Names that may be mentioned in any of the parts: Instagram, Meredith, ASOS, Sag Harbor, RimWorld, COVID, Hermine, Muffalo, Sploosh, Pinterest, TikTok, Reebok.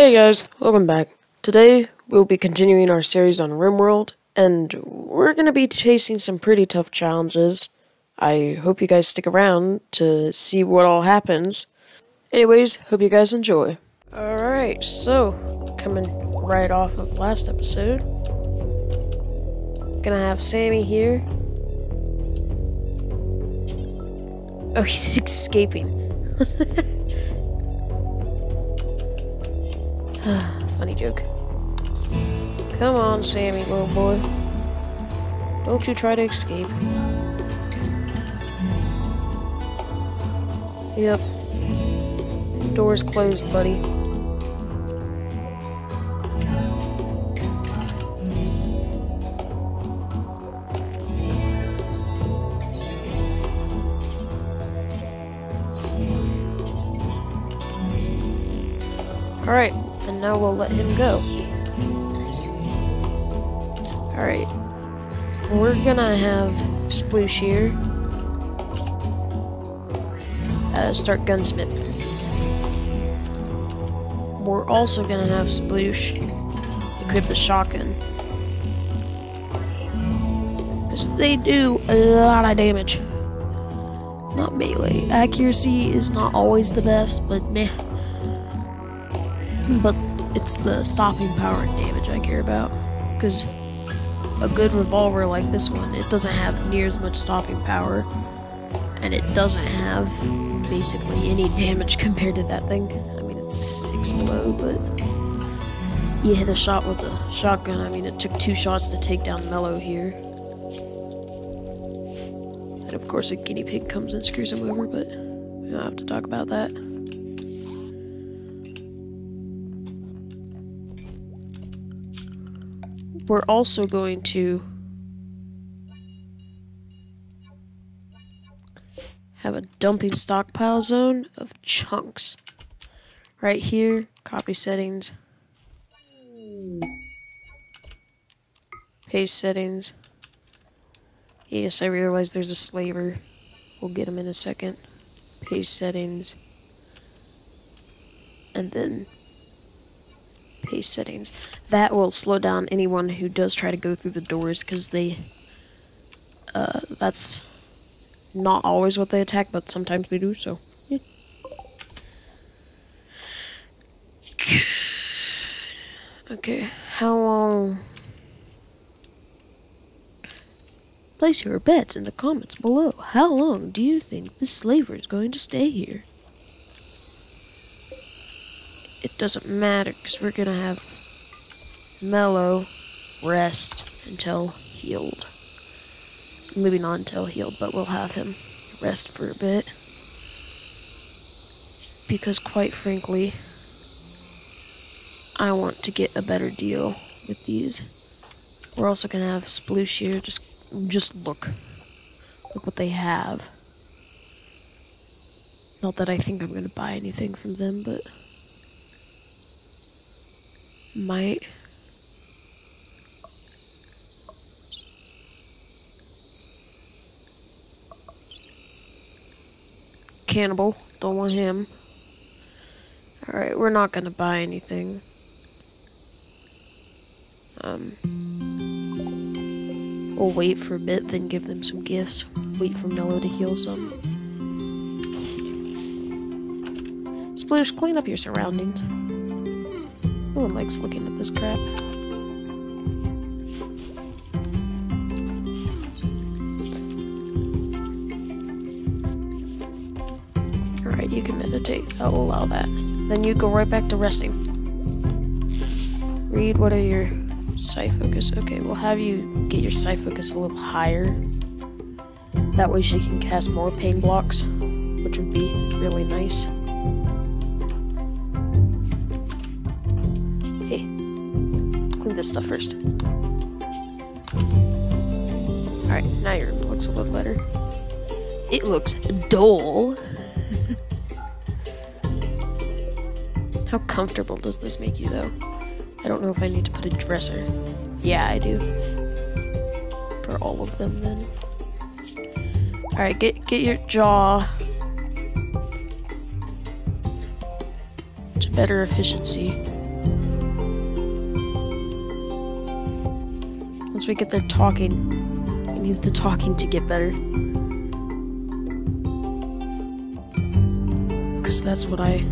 Hey guys, welcome back. Today we'll be continuing our series on RimWorld, and we're going to be chasing some pretty tough challenges. I hope you guys stick around to see what all happens. Anyways, hope you guys enjoy. Alright, so coming right off of last episode, gonna have Sammy here. Oh, he's escaping. Funny joke. Come on, Sammy, little boy. Don't you try to escape. Yep. Door's closed, buddy. Alright. And now we'll let him go. Alright. We're gonna have Sploosh here. Start Gunsmith. We're also gonna have Sploosh equip the shotgun, because they do a lot of damage. Not melee. Accuracy is not always the best, but meh. But it's the stopping power and damage I care about, because a good revolver like this one, it doesn't have near as much stopping power, and it doesn't have basically any damage compared to that thing. I mean, it's 6 blow, but you hit a shot with a shotgun. I mean, it took 2 shots to take down Mello here, and of course a guinea pig comes and screws him over, but we don't have to talk about that. We're also going to have a dumping stockpile zone of chunks. Right here, copy settings, paste settings. Yes, I realize there's a slaver. We'll get him in a second. Paste settings. And then paste settings. That will slow down anyone who does try to go through the doors, because they that's not always what they attack, but sometimes they do, so yeah. Good. Okay, how long? Place your bets in the comments below. How long do you think this slaver is going to stay here? It doesn't matter, because we're gonna have Mello rest until healed. Maybe not until healed, but we'll have him rest for a bit, because quite frankly, I want to get a better deal with these. We're also gonna have Sploosh here. Just look what they have. Not that I think I'm gonna buy anything from them, but might. Cannibal, don't want him. Alright, we're not gonna buy anything. We'll wait for a bit, then give them some gifts. Wait for Mello to heal some. Sploosh, clean up your surroundings. No one likes looking at this crap. Alright, you can meditate. I'll allow that. Then you go right back to resting. Read, what are your psi focus? Okay, we'll have you get your psi focus a little higher. That way she can cast more pain blocks, which would be really nice. This stuff first. Alright, now your room looks a little better. It looks dull. How comfortable does this make you, though? I don't know if I need to put a dresser. Yeah, I do. For all of them, then. Alright, get your jaw to better efficiency. Once we get their talking, we need the talking to get better. Because that's what I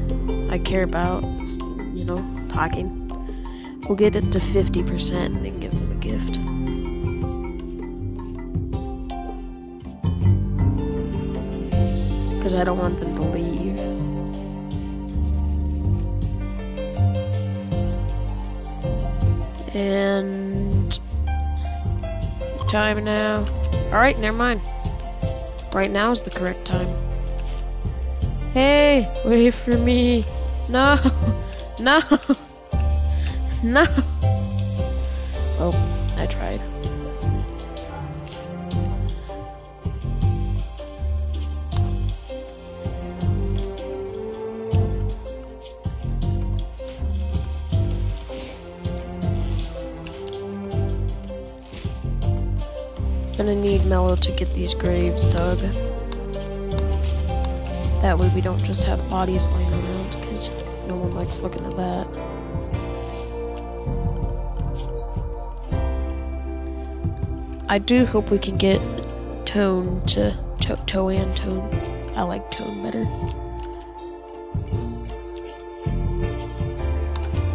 care about, is, you know, talking. We'll get it to 50% and then give them a gift. Because I don't want them to leave. And time now. Alright, never mind. Right now is the correct time. Hey, wait for me. No, no, no. Oh, I tried. Gonna need Mellow to get these graves dug. That way we don't just have bodies laying around, because no one likes looking at that. I do hope we can get Tone to... Toe and Tone. I like Tone better.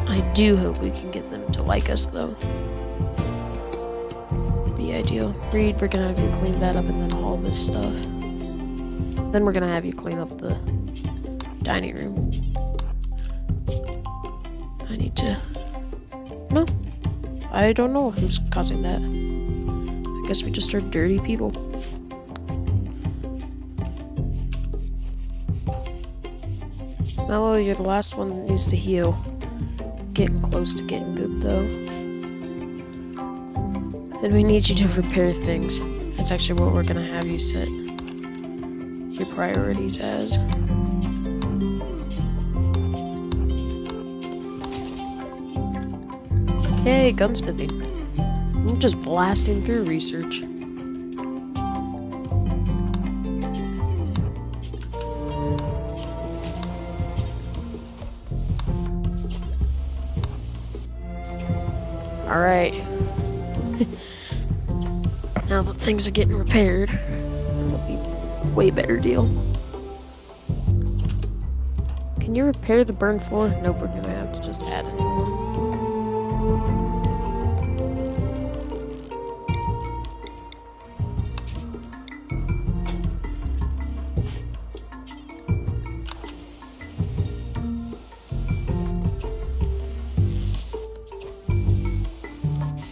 I do hope we can get them to like us, though. Ideal. Reed, we're gonna have you clean that up, and then all this stuff. Then we're gonna have you clean up the dining room. I need to... No. I don't know who's causing that. I guess we just are dirty people. Mellow, you're the last one that needs to heal. Getting close to getting good, though. Then we need you to repair things. That's actually what we're gonna have you set your priorities as. Hey, gunsmithing. I'm just blasting through research. All right. Now that things are getting repaired, it'll be a way better deal. Can you repair the burned floor? Nope, we're gonna have to just add a new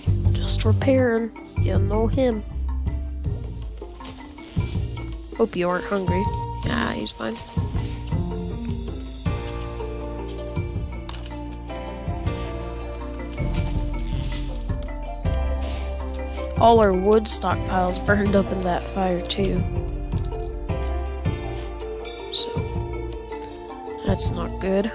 one. Just repairing, you know him. Hope you aren't hungry. Yeah, he's fine. All our wood stockpiles burned up in that fire too. So, that's not good.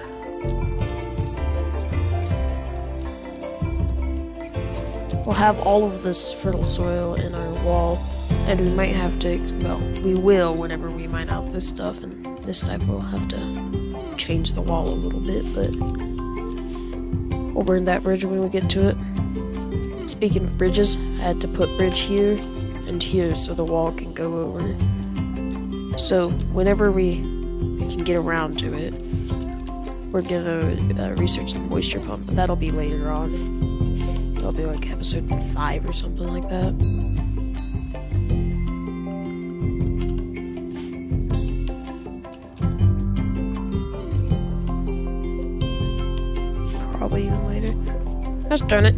We'll have all of this fertile soil in our wall. And we might have to, well, we will whenever we mine out this stuff, and this type we'll have to change the wall a little bit, but we'll burn that bridge when we get to it. Speaking of bridges, I had to put bridge here and here so the wall can go over. So whenever we can get around to it, we're gonna research the moisture pump, but that'll be later on. That'll be like episode 5 or something like that. Even later. Gosh darn it.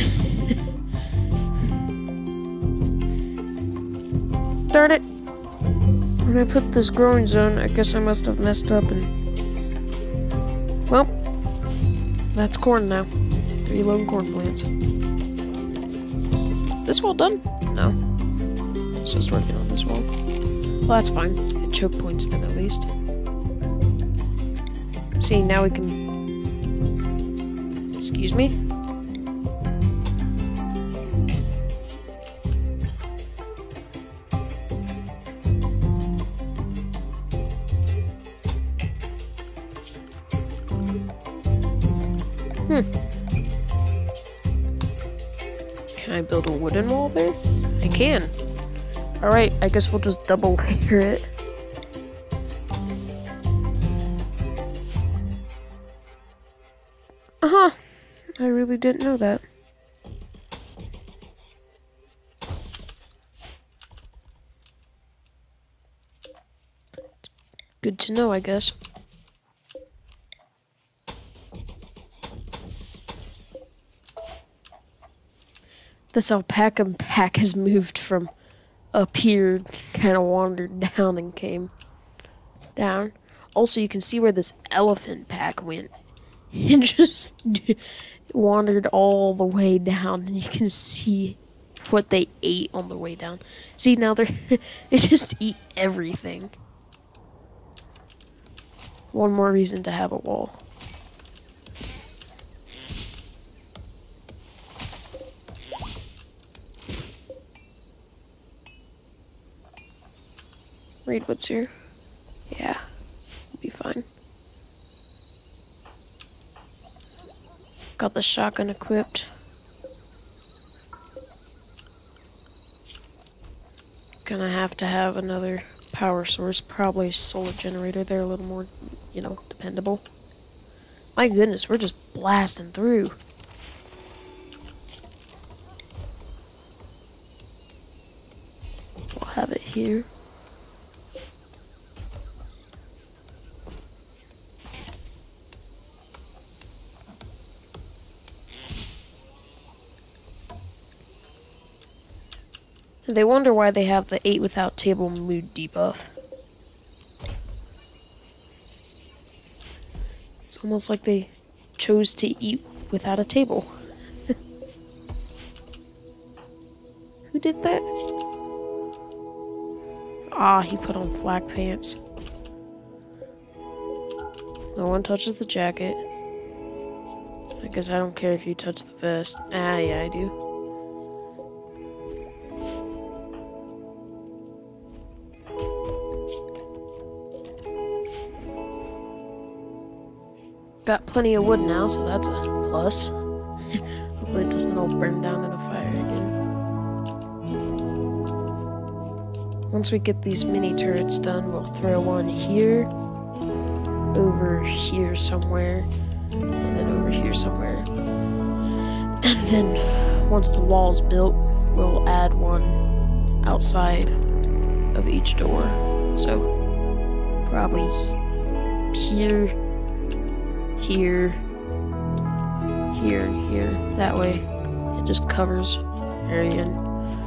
Darn it! When I put this growing zone, I guess I must have messed up and... Well, that's corn now. 3 lone corn plants. Is this wall done? No. It's just working on this wall. Well, that's fine. It choke points them at least. See, now we can... Excuse me. Can I build a wooden wall there? I can. Alright, I guess we'll just double layer it. Uh-huh. I really didn't know that. It's good to know, I guess. This alpaca pack has moved from up here, kind of wandered down and came down. Also, you can see where this elephant pack went. It just wandered all the way down, and you can see what they ate on the way down. See, now they just eat everything. One more reason to have a wall. Read what's here. Yeah, we'll be fine. Got the shotgun equipped. Gonna have to have another power source, probably a solar generator. They're a little more, you know, dependable. My goodness, we're just blasting through. We'll have it here. They wonder why they have the 8 without table mood debuff. It's almost like they chose to eat without a table. Who did that? Ah, he put on flak pants. No one touches the jacket. I guess I don't care if you touch the vest. Ah, yeah, I do. Got plenty of wood now, so that's a plus. Hopefully it doesn't all burn down in a fire again. Once we get these mini turrets done, we'll throw one here, over here somewhere, and then over here somewhere. And then once the wall's built, we'll add one outside of each door. So probably here, here, here, here. That way it just covers area, and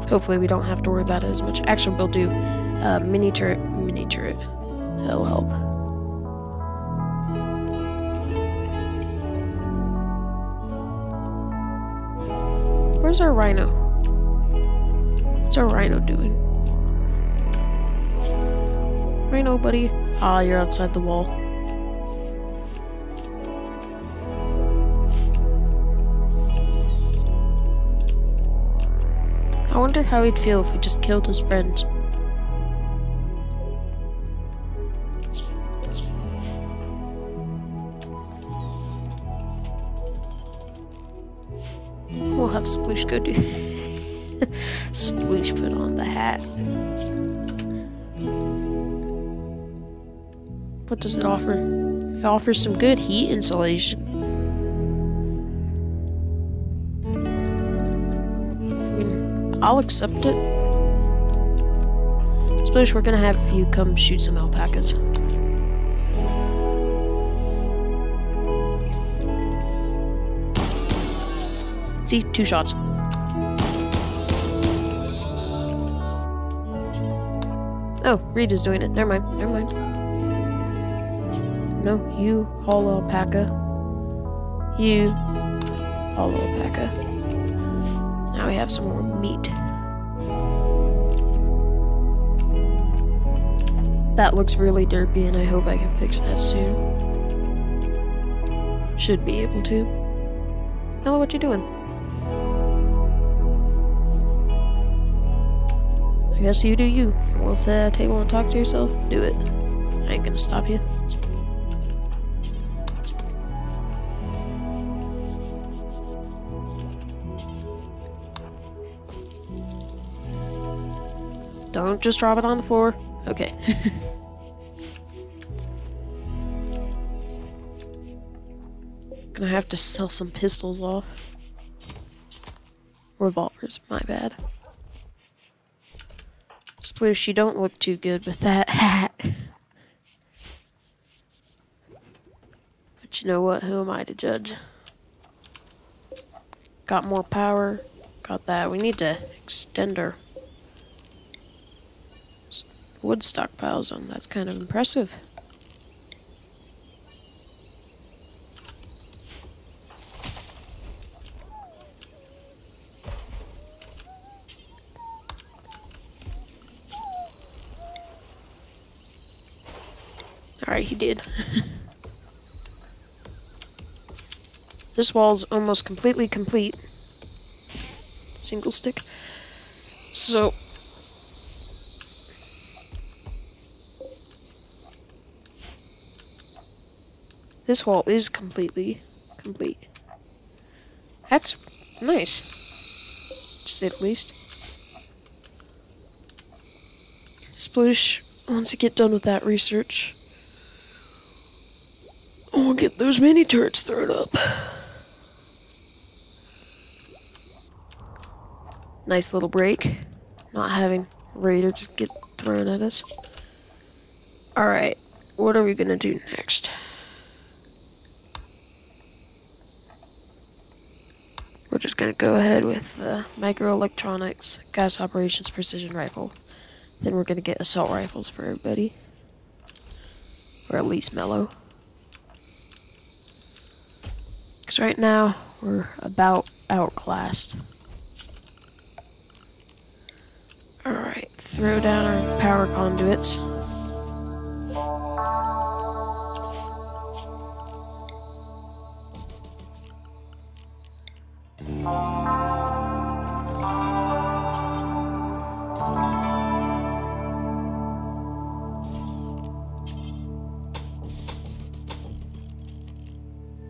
hopefully we don't have to worry about it as much. Actually, we'll do mini turret. That'll help. Where's our rhino? What's our rhino doing? Rhino, buddy. Ah, you're outside the wall. I wonder how he'd feel if we just killed his friends. We'll have Sploosh go do that. Sploosh put on the hat. What does it offer? It offers some good heat insulation. I'll accept it. Sploosh, we're gonna have you come shoot some alpacas. See, 2 shots. Oh, Reed is doing it. Never mind, never mind. No, you haul alpaca. You haul alpaca. Now we have some more meat. That looks really derpy, and I hope I can fix that soon. Should be able to. Hello, what you doing? I guess you do you. You want to sit at a table and talk to yourself? Do it. I ain't gonna stop you. Don't just drop it on the floor. Okay. Gonna have to sell some pistols off. Revolvers, my bad. Sploosh, you don't look too good with that hat. But you know what? Who am I to judge? Got more power. Got that. We need to extend our wood stockpiles on. That's kind of impressive. Alright, he did. This wall's almost completely complete. Single stick. So this wall is completely complete. That's nice. To say the least. Sploosh, once you get done with that research, we'll get those mini turrets thrown up. Nice little break. Not having raiders get thrown at us. Alright, what are we gonna do next? We're just gonna go ahead with microelectronics, gas operations, precision rifle. Then we're gonna get assault rifles for everybody. Or at least mellow. Because right now, we're about outclassed. Alright, throw down our power conduits.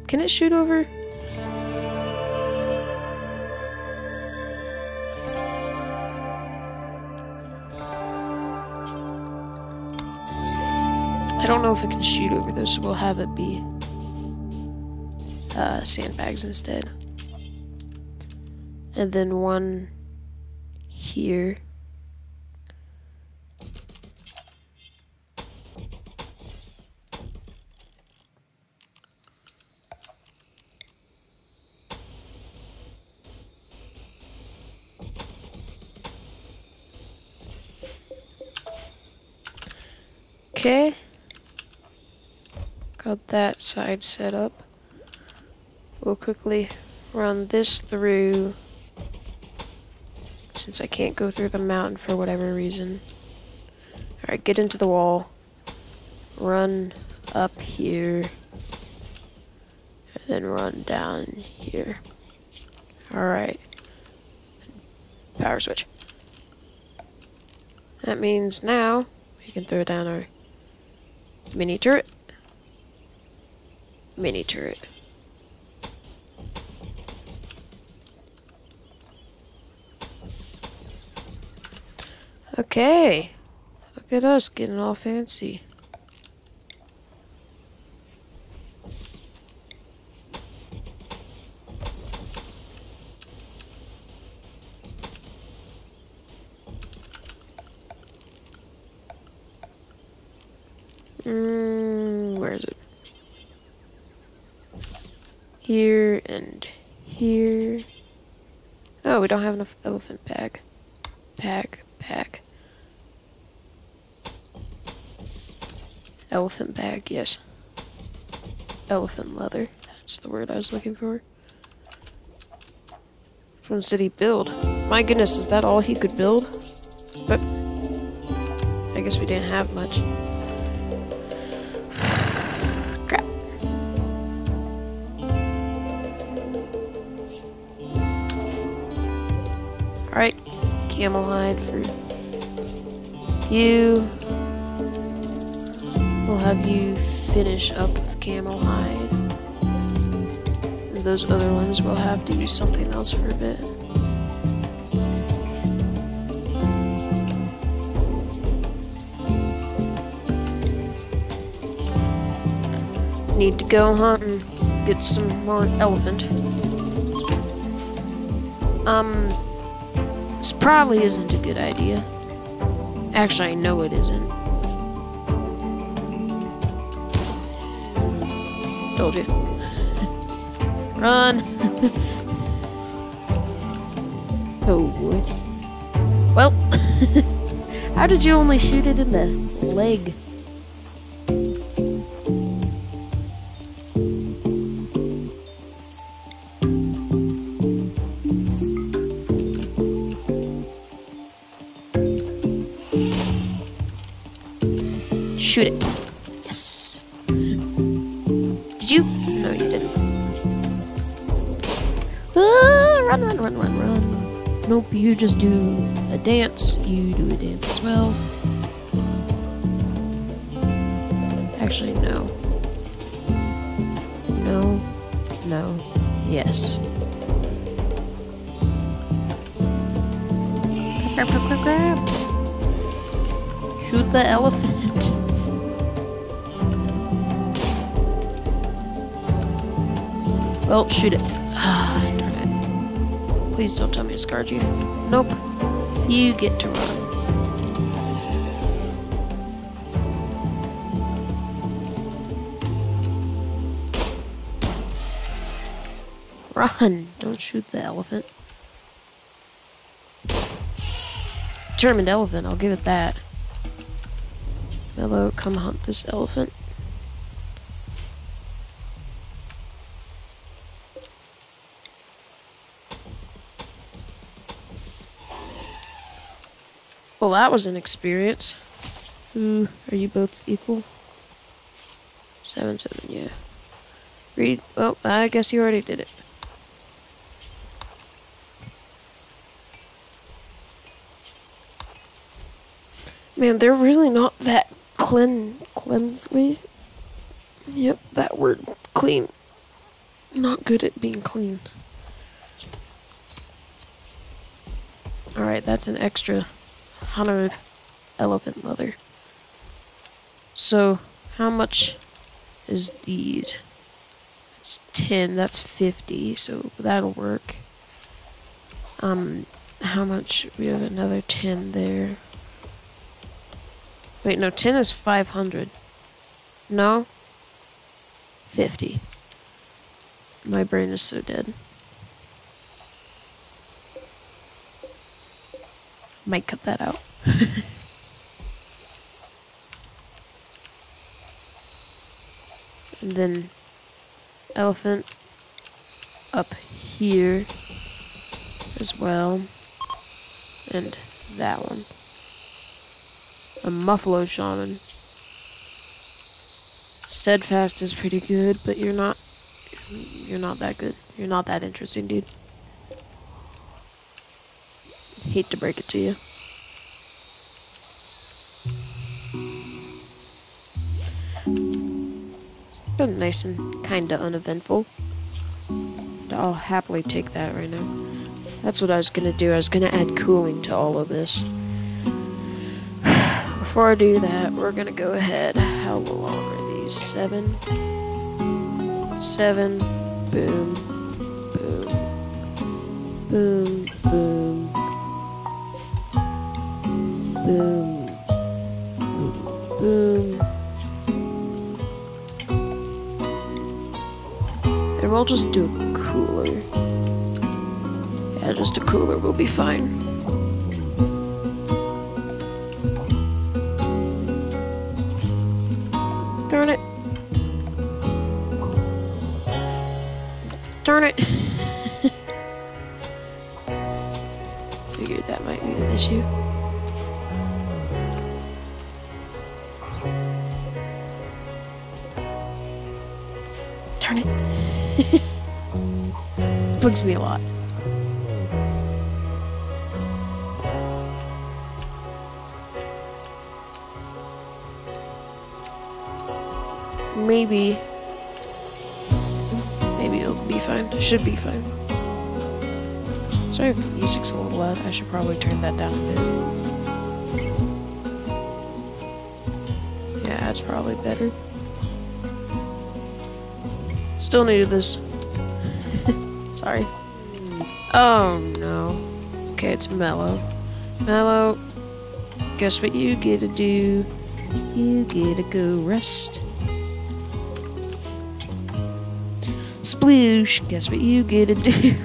Can it shoot over? I don't know if it can shoot over those, so we'll have it be sandbags instead. And then one here. Okay. Got that side set up. We'll quickly run this through, since I can't go through the mountain for whatever reason. Alright, get into the wall. Run up here. And then run down here. Alright. Power switch. That means now we can throw down our mini turret. Mini turret. Okay, look at us getting all fancy. Where is it? Here and here. Oh, we don't have enough elephant bag. Pack. Elephant bag, yes. Elephant leather. That's the word I was looking for. What did he build? My goodness, is that all he could build? Is that... I guess we didn't have much. Alright, camel hide for you. We'll have you finish up with camel hide. And those other ones we'll have to use something else for a bit. need to go hunt and get some more elephant. This probably isn't a good idea. Actually, I know it isn't. Told you. Run! Oh boy. Well, how did you only shoot it in the leg? Shoot it. Yes. Did you? No, you didn't. Ah, run, run, run, run, run. Nope, you just do a dance. You do a dance as well. Actually, no. No. No. Yes. Grab, grab, grab, grab. Shoot the elephant. Well, shoot it. Ah, darn it. Please don't tell me to scarred you. Nope. You get to run. Run! Don't shoot the elephant. Determined elephant, I'll give it that. Mello, come hunt this elephant. Well, that was an experience. Who are you both equal? 7-7, yeah. Read. Oh, I guess you already did it. Man, they're really not that cleansly. Yep, that word clean. Not good at being clean. All right, that's an extra 100 elephant leather. So, how much is these? It's 10, that's 50, so that'll work. How much? We have another 10 there. Wait, no, 10 is 500. No? 50. My brain is so dead. Might cut that out. And then elephant up here as well. And that one. A Muffalo Shaman. Steadfast is pretty good, but you're not that good. You're not that interesting, dude. Hate to break it to you. It's been nice and kinda uneventful. I'll happily take that right now. That's what I was gonna do. I was gonna add cooling to all of this. Before I do that, we're gonna go ahead. How long are these? 7? 7. Boom. Boom. Boom. Boom. Boom. Boom. And we'll just do a cooler. Yeah, just a cooler will be fine. Darn it. Darn it. Figured that might be an issue. Bugs me a lot. Maybe it'll be fine. It should be fine. Sorry if the music's a little loud. I should probably turn that down a bit. Yeah, that's probably better. Still new to this. Sorry. Oh no. Okay, it's Mellow. Mellow, guess what you get to do? You get to go rest. Sploosh, guess what you get to do?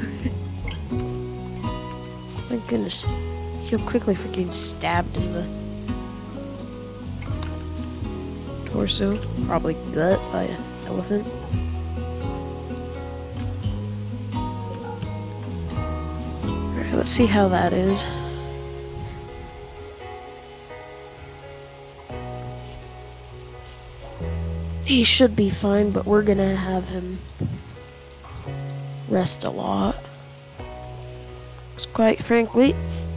My goodness. He'll quickly freaking stabbed in the torso, probably gut by an elephant. Alright, let's see how that is. He should be fine, but we're gonna have him rest a lot. Because quite frankly,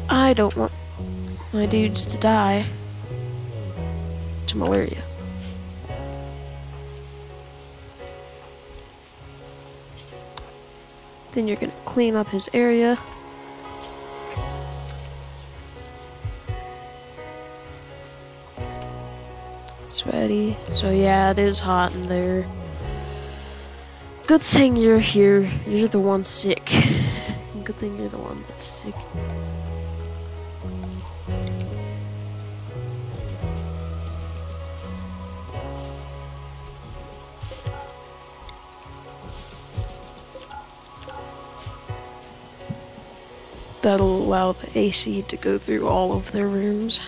I don't want my dudes to die to malaria. Then you're gonna clean up his area. Sweaty. So yeah, it is hot in there. Good thing you're here. You're the one sick. Good thing you're the one that's sick. That'll allow the AC to go through all of their rooms.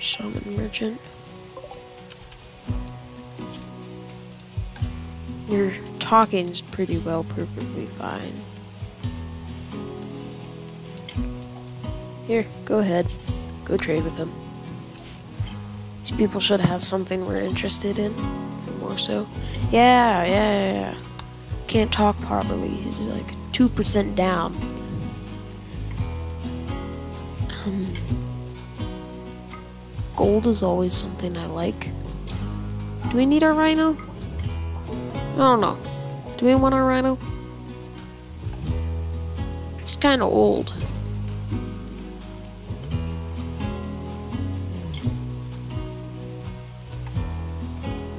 Shaman Merchant. Your talking's pretty well perfectly fine. Here, go ahead. Go trade with them. These people should have something we're interested in. More so. Yeah. Can't talk properly. He's like 2% down. Gold is always something I like. Do we need our rhino? I don't know. Do we want our rhino? It's kind of old.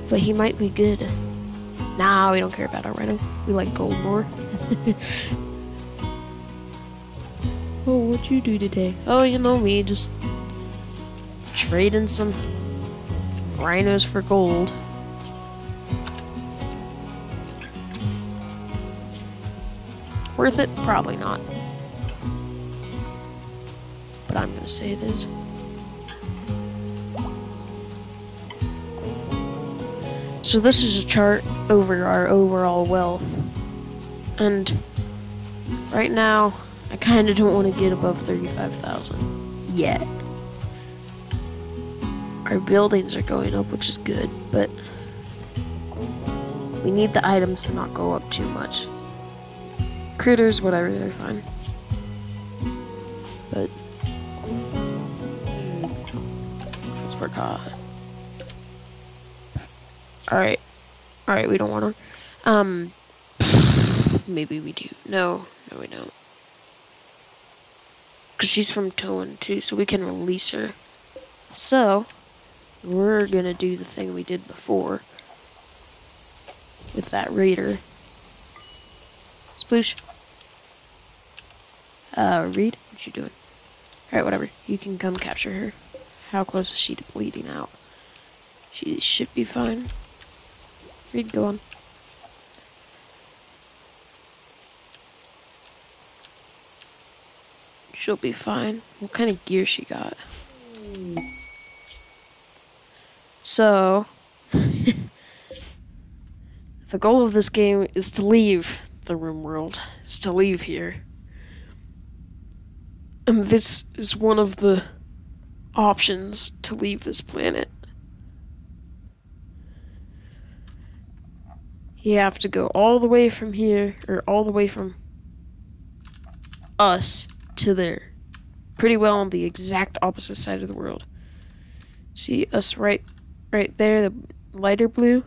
But he might be good. Nah, we don't care about our rhino. We like gold more. Oh, what'd you do today? Oh, you know me, just trading some rhinos for gold. Worth it? Probably not. But I'm gonna say it is. So this is a chart over our overall wealth. And right now, I kinda don't want to get above 35,000 yet. Our buildings are going up, which is good, but we need the items to not go up too much. Critters, whatever, they're fine. But transport car. Alright, we don't want them. Maybe we do. No, we don't. Because she's from Toan too, so we can release her. So we're gonna do the thing we did before with that raider. Sploosh. Reed, what you doing? Alright, whatever. You can come capture her. How close is she to bleeding out? She should be fine. Reed, go on. She'll be fine. What kind of gear she got? So, the goal of this game is to leave the Rim World, is to leave here. And this is one of the options to leave this planet. You have to go all the way from here, or all the way from us to there. Pretty well on the exact opposite side of the world. See us right there, the lighter blue?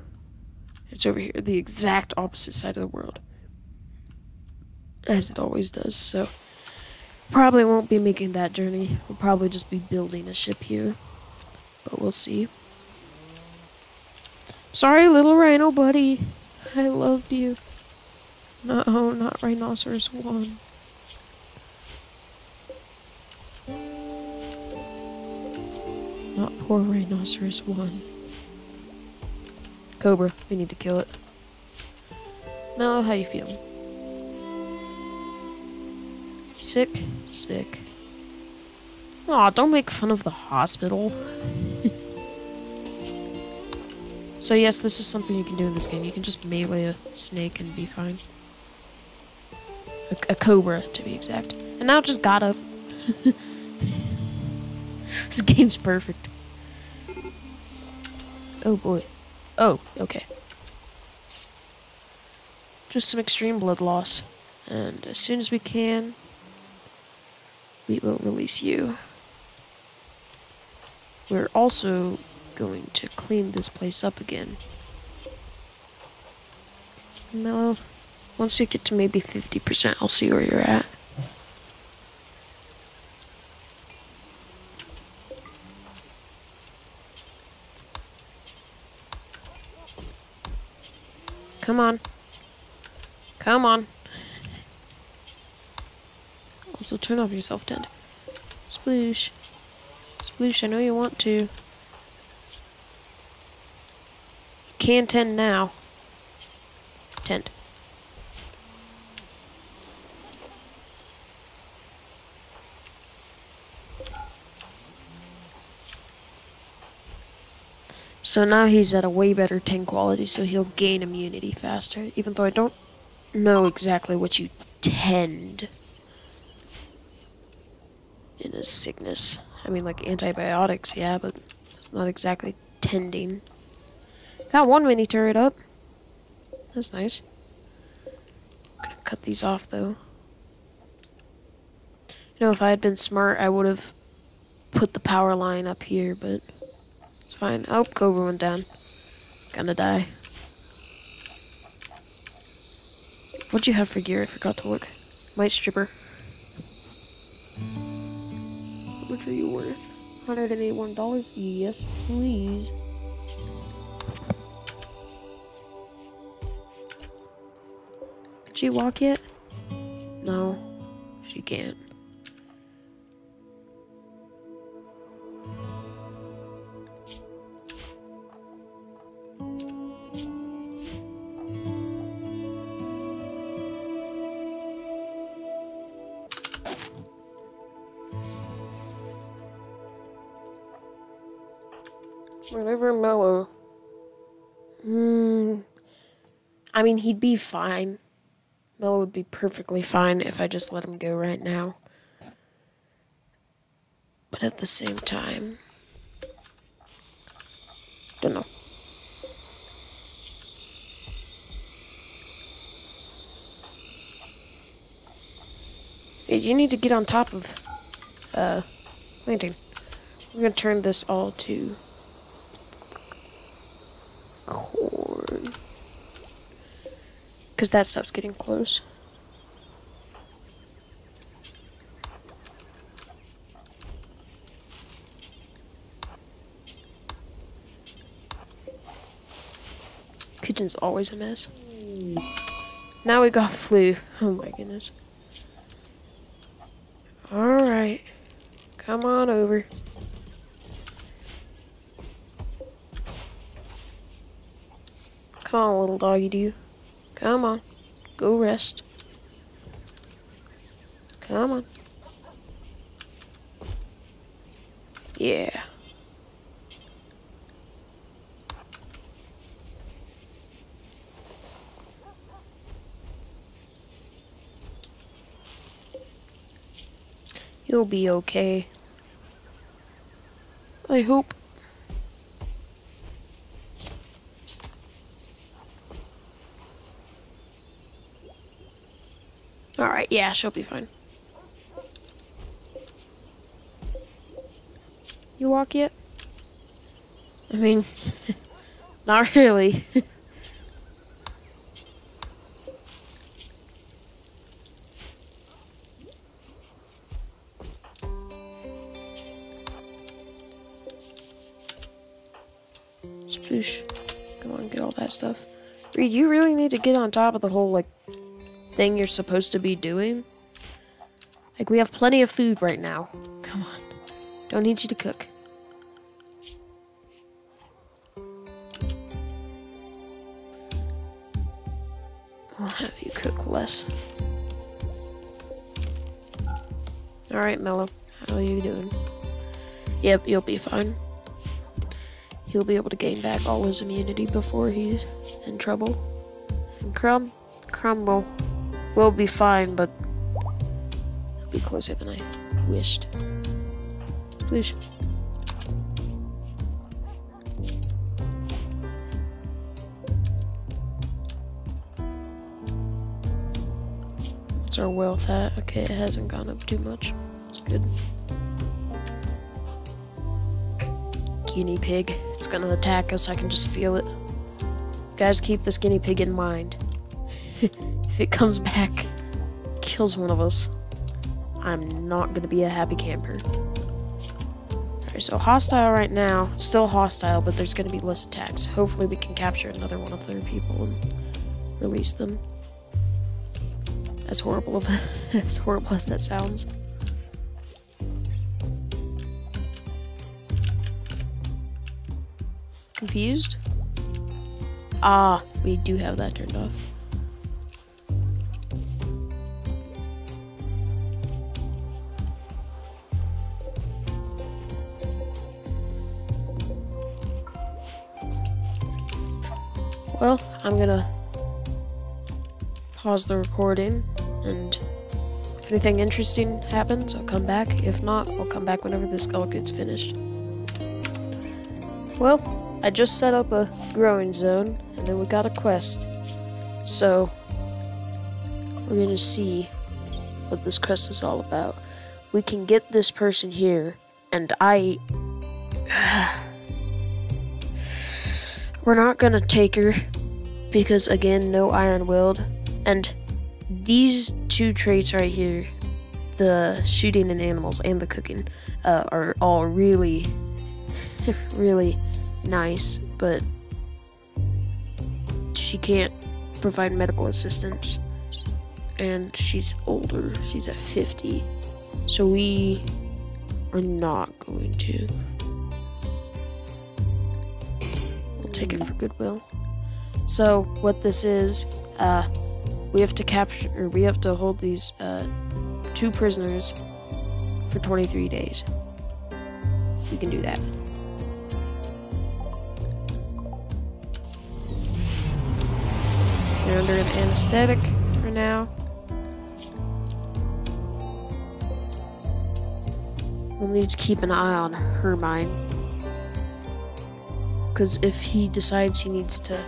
It's over here, the exact opposite side of the world. As it always does, so probably won't be making that journey. We'll probably just be building a ship here. But we'll see. Sorry, little rhino buddy. I loved you. No, not rhinoceros one. Not poor rhinoceros one. Cobra, we need to kill it. Mellow, how you feel? Sick, sick. Aw, don't make fun of the hospital. So yes, this is something you can do in this game. You can just melee a snake and be fine. A cobra, to be exact. And now it just got up. This game's perfect. Oh boy. Oh, okay. Just some extreme blood loss. And as soon as we can, we will release you. We're also going to clean this place up again. Mellow, once you get to maybe 50%, I'll see where you're at. Come on. Come on. Also, turn off your self-tend. Sploosh. Sploosh, I know you want to. Can tend now. Tend. So now he's at a way better 10 quality, so he'll gain immunity faster, even though I don't know exactly what you tend in a sickness. I mean, like antibiotics, yeah, but it's not exactly tending. Got one mini turret up. That's nice. I'm gonna cut these off though. You know, if I had been smart, I would have put the power line up here, but it's fine. Oh, Cobra went down. Gonna die. What'd you have for gear? I forgot to look. Might stripper. How much are you worth? $181. Yes, please. She walk yet? No, she can't. Whatever, Mellow. I mean, he'd be fine. Mellow would be perfectly fine if I just let him go right now. But at the same time, don't know. Hey, you need to get on top of planting. We're gonna turn this all to corn. Because that stuff's getting close. Kitchen's always a mess. Now we got flu. Oh my goodness. Alright. Come on over. Come on, little doggy do. Come on, go rest. Come on. Yeah. You'll be okay. I hope. Alright, yeah, she'll be fine. You walk yet? I mean, not really. Sploosh. Come on, get all that stuff. Reed, you really need to get on top of the whole, like, thing you're supposed to be doing. Like, we have plenty of food right now. Come on. Don't need you to cook. I'll have you cook less. Alright, Mello. How are you doing? Yep, you'll be fine. He'll be able to gain back all his immunity before he's in trouble. And Crumble will be fine, but he'll be closer than I wished. Please. What's our wealth at? Okay, it hasn't gone up too much. That's good. Guinea pig. It's gonna attack us. I can just feel it. Guys, keep this guinea pig in mind. If it comes back, kills one of us, I'm not gonna be a happy camper. Alright, so hostile right now. Still hostile, but there's gonna be less attacks. Hopefully we can capture another one of their people and release them. As horrible of as horrible as that sounds. Confused? Ah, we do have that turned off. Well, I'm gonna pause the recording, and if anything interesting happens, I'll come back. If not, I'll come back whenever this all gets finished. Well, I just set up a growing zone, and then we got a quest. So, we're gonna see what this quest is all about. We can get this person here, and I... We're not gonna take her, because again, no iron willed. And these two traits right here, the shooting and animals and the cooking, are all really, really... nice, but she can't provide medical assistance, and she's older. She's at 50, so we are not going to. We'll take it for goodwill. So what this is, we have to capture, or we have to hold these two prisoners for 23 days. We can do that. They're under an anesthetic for now. We'll need to keep an eye on Hermine, because if he decides he needs to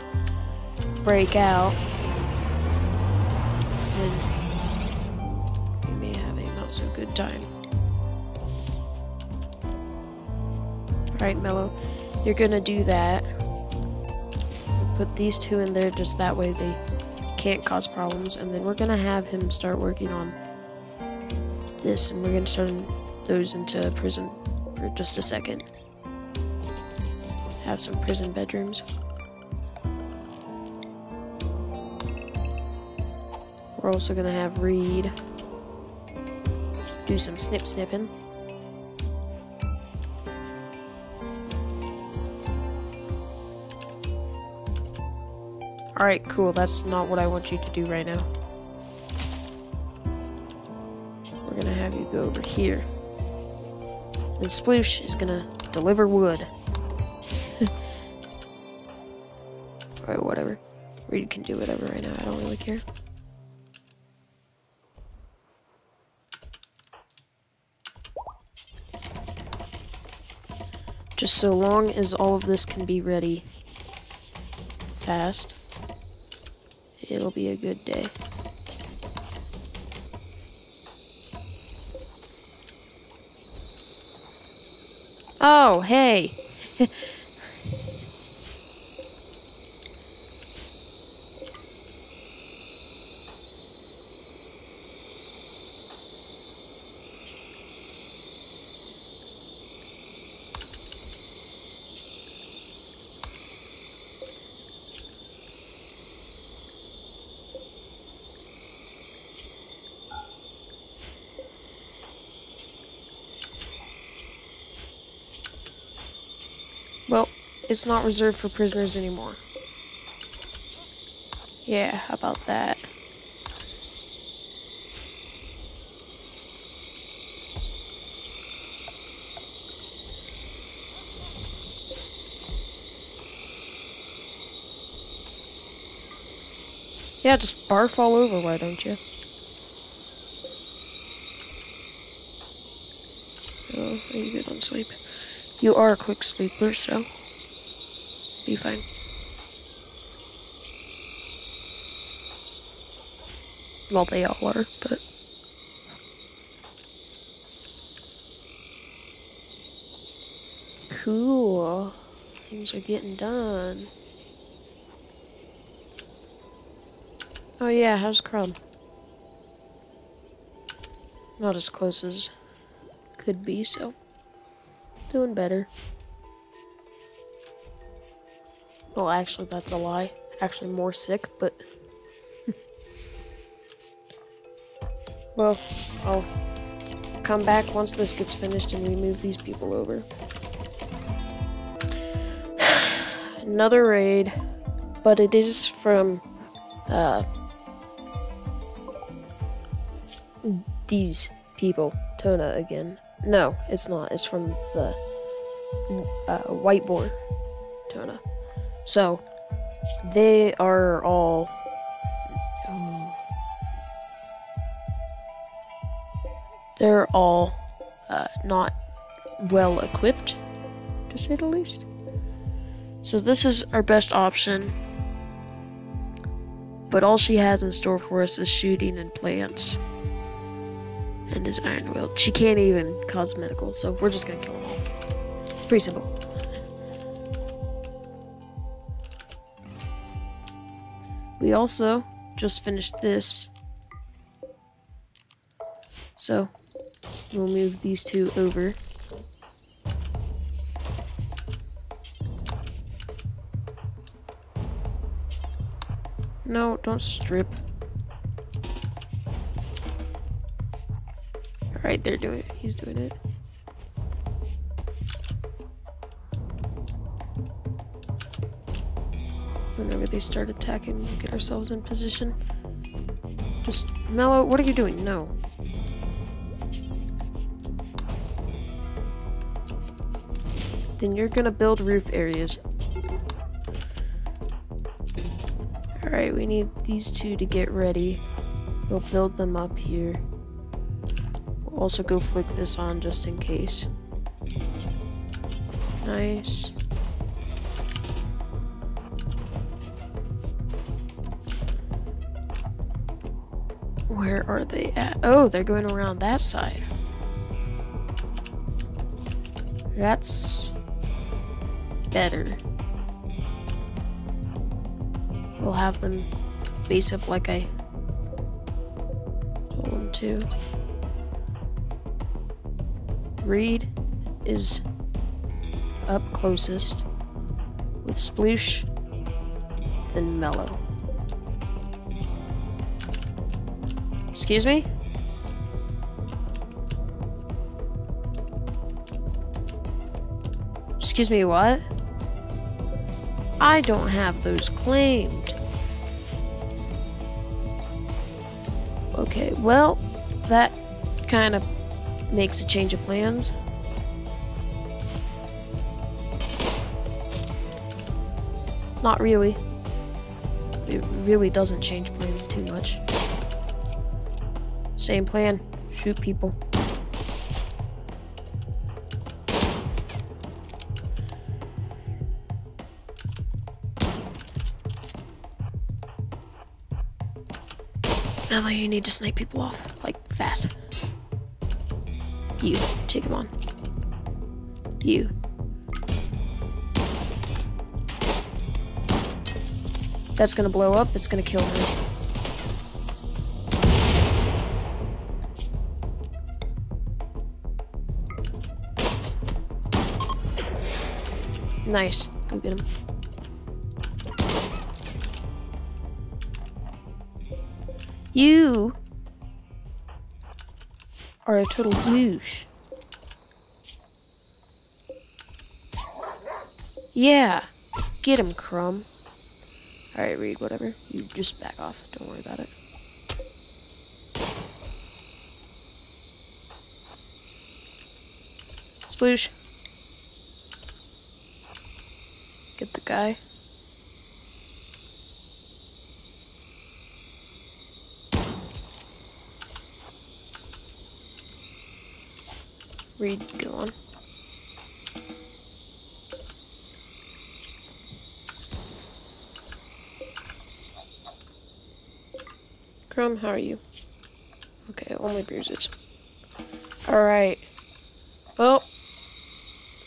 break out, then we may have a not so good time. Alright, Mello, you're gonna do that. Put these two in there, just that way they can't cause problems, and then we're gonna have him start working on this, and we're gonna turn those into prison for just a second. Have some prison bedrooms. We're also gonna have Reed do some snipping. Alright, cool. That's not what I want you to do right now. We're gonna have you go over here. And Sploosh is gonna deliver wood. Alright, whatever. Reed can do whatever right now. I don't really care. Just so long as all of this can be ready fast. It'll be a good day. Oh, hey! It's not reserved for prisoners anymore. Yeah, how about that? Yeah, just barf all over, why don't you? Oh, are you good on sleep? You are a quick sleeper, so be fine. Well, they all are, but... Cool. Things are getting done. Oh yeah, how's Crumb? Not as close as could be, so doing better. Well, actually, that's a lie. Actually, more sick, but... Well, I'll come back once this gets finished and we move these people over. Another raid, but it is from... these people, Tona again. No, it's not. It's from the white boar, Tona. So they are all not well equipped, to say the least. So this is our best option. But all she has in store for us is shooting and plants. And his iron will. She can't even cause medical, so we're just gonna kill them all. It's pretty simple. We also just finished this. So, we'll move these two over. No, don't strip. Alright, they're doing it. He's doing it. Whenever they start attacking, we'll get ourselves in position. Just, Mello, what are you doing? No. Then you're gonna build roof areas. Alright, we need these two to get ready. We'll build them up here. We'll also go flick this on just in case. Nice. Where are they at? Oh, they're going around that side. That's better. We'll have them base up like I told them to. Reed is up closest with Sploosh, then Mellow. Excuse me? Excuse me, what? I don't have those claimed. Okay, well, that kind of makes a change of plans. Not really. It really doesn't change plans too much. Same plan. Shoot people. Now you need to snipe people off, like, fast. You, take them on. You. That's gonna blow up, it's gonna kill her. Nice, go get him. You are a total douche. Yeah! Get him, Crumb. Alright, Reed, whatever. You just back off. Don't worry about it. Sploosh. Get the guy. Reed, go on. Crumb, how are you? Okay, only bruises. Alright. Well,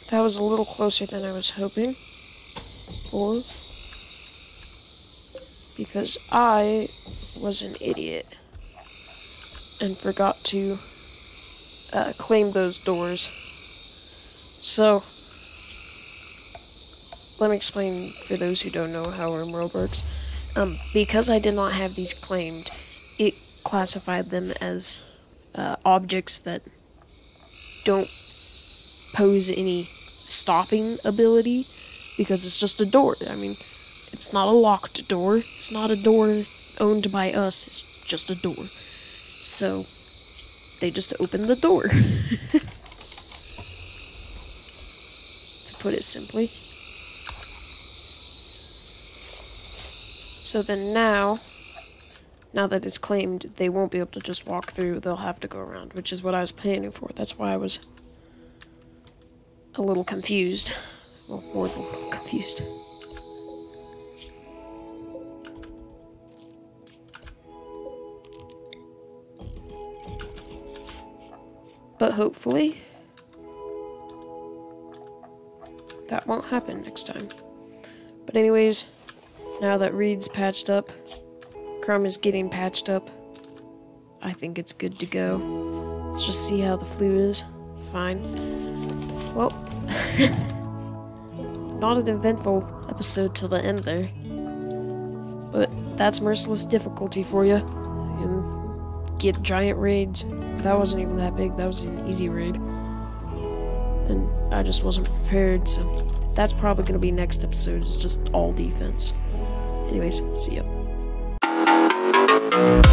that was a little closer than I was hoping for, because I was an idiot and forgot to claim those doors. So, let me explain for those who don't know how RimWorld works. Because I did not have these claimed, it classified them as objects that don't pose any stopping ability, because it's just a door. I mean, it's not a locked door. It's not a door owned by us. It's just a door. So, they just open the door. To put it simply. So then now that it's claimed, they won't be able to just walk through. They'll have to go around, which is what I was planning for. That's why I was a little confused. Well, more than a little confused. But hopefully, that won't happen next time. But anyways, now that Reed's patched up, Crumb is getting patched up, I think it's good to go. Let's just see how the flu is. Fine. Well, not an eventful episode till the end there. But that's merciless difficulty for you. And get giant raids. That wasn't even that big. That was an easy raid. And I just wasn't prepared, so that's probably going to be next episode. It's just all defense. Anyways, see ya.